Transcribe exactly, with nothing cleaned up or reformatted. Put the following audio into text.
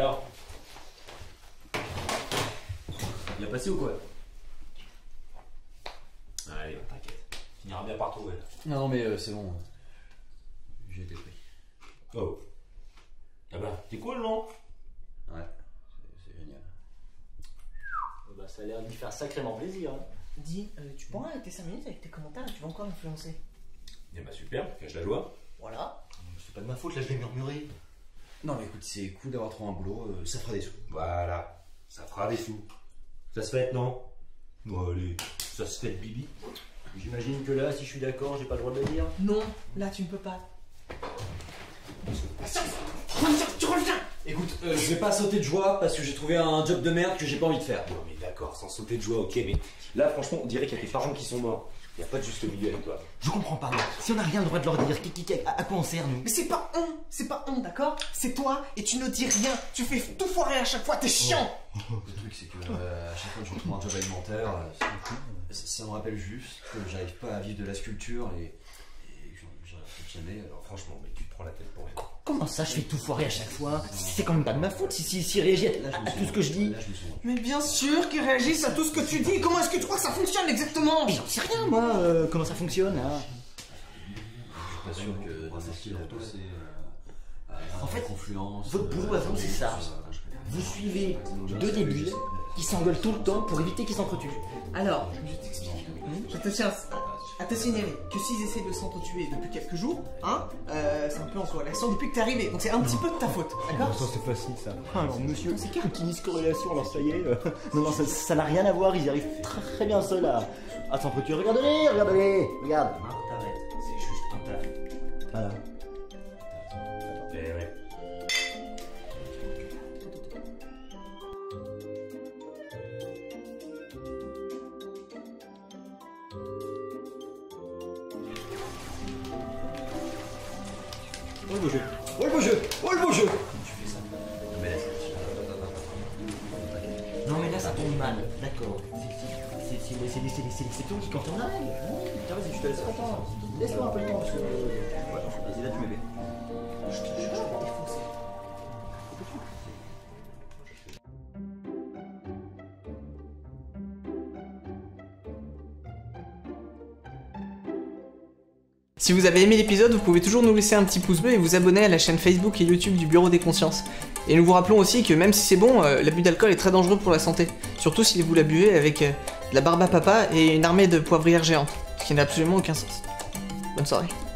Alors, bien passé ou quoi? Allez, t'inquiète, finira bien par trouver. Non, non, mais euh, c'est bon, j'ai été pris. Oh, ah bah, t'es cool, non? Ouais, c'est génial. Bah, ça a l'air de lui faire sacrément plaisir. Hein. Dis, euh, tu pourras arrêter cinq minutes avec tes commentaires, tu vas encore influencer. Eh bah, super, cache la joie. Voilà. C'est pas de ma faute, là, je l'ai murmuré. Non, mais écoute, c'est cool d'avoir trouvé un boulot, euh, ça fera des sous. Voilà, ça fera des sous. Ça se fait, non? Bon, allez, ça se fait, Bibi. J'imagine que là, si je suis d'accord, j'ai pas le droit de le dire. Non, là, tu ne peux pas. Tu reviens! Écoute, euh, je vais pas sauter de joie parce que j'ai trouvé un job de merde que j'ai pas envie de faire. Non, mais d'accord, sans sauter de joie, ok, mais là, franchement, on dirait qu'il y a des fargons qui sont morts. Il n'y a pas de juste milieu avec toi. Je comprends pas, moi. Si on n'a rien le droit de leur dire, qui, qui, qui, à, à quoi on sert, nous? Mais c'est pas on, c'est pas on, d'accord? C'est toi et tu ne dis rien. Tu fais tout foirer à chaque fois, t'es chiant. Ouais. Le truc, c'est que euh, à chaque fois que je retrouve un job alimentaire, euh, ça, ça me rappelle juste que j'arrive pas à vivre de la sculpture et, et que j'arrive jamais. Alors franchement, mais tu te prends la tête pour rien. Comment ça, je fais tout foirer à chaque fois? C'est quand même pas de ma faute si si, si réagit à, à, à tout ce que je dis. Mais bien sûr qu'ils réagissent à tout ce que tu dis. Comment est-ce que tu crois que ça fonctionne exactement? Mais j'en sais rien, moi, euh, comment ça fonctionne, là. Je suis pas sûr que dans ce qu'il retourne, c'est... En fait, votre boulot avant, c'est ça. Vous suivez deux débiles qui s'engueulent tout le temps pour éviter qu'ils s'entretuent. Alors, je t'explique. Je te tiens à te signaler que s'ils essaient de s'entretuer depuis quelques jours, hein, euh, c'est un peu en corrélation depuis que t'es arrivé, donc c'est un petit peu de ta faute, d'accord? Ça c'est facile ça. Ah non, monsieur, c'est quelle petite corrélation, alors ça y est. Euh... Non, non, ça n'a rien à voir, ils arrivent très très bien seuls à, à s'entretuer. Regardez-les, regardez-les, regarde. Marc, t'arrête, c'est juste un taf. Voilà. Eh ouais. Oh le beau jeu! Oh le beau jeu! Oh le beau jeu! Tu fais ça. Mais là, ça... Non mais là ça tombe mal, d'accord. C'est toi qui compte en arrière. Putain vas-y, je te laisse content. Laisse-moi un peu le temps parce que... Vas-y là tu m'aimes. Je te jure, je vais défoncer. Si vous avez aimé l'épisode, vous pouvez toujours nous laisser un petit pouce bleu et vous abonner à la chaîne Facebook et YouTube du Bureau des Consciences. Et nous vous rappelons aussi que même si c'est bon, euh, l'abus d'alcool est très dangereux pour la santé. Surtout si vous la buvez avec euh, de la barbe à papa et une armée de poivrières géantes, ce qui n'a absolument aucun sens. Bonne soirée.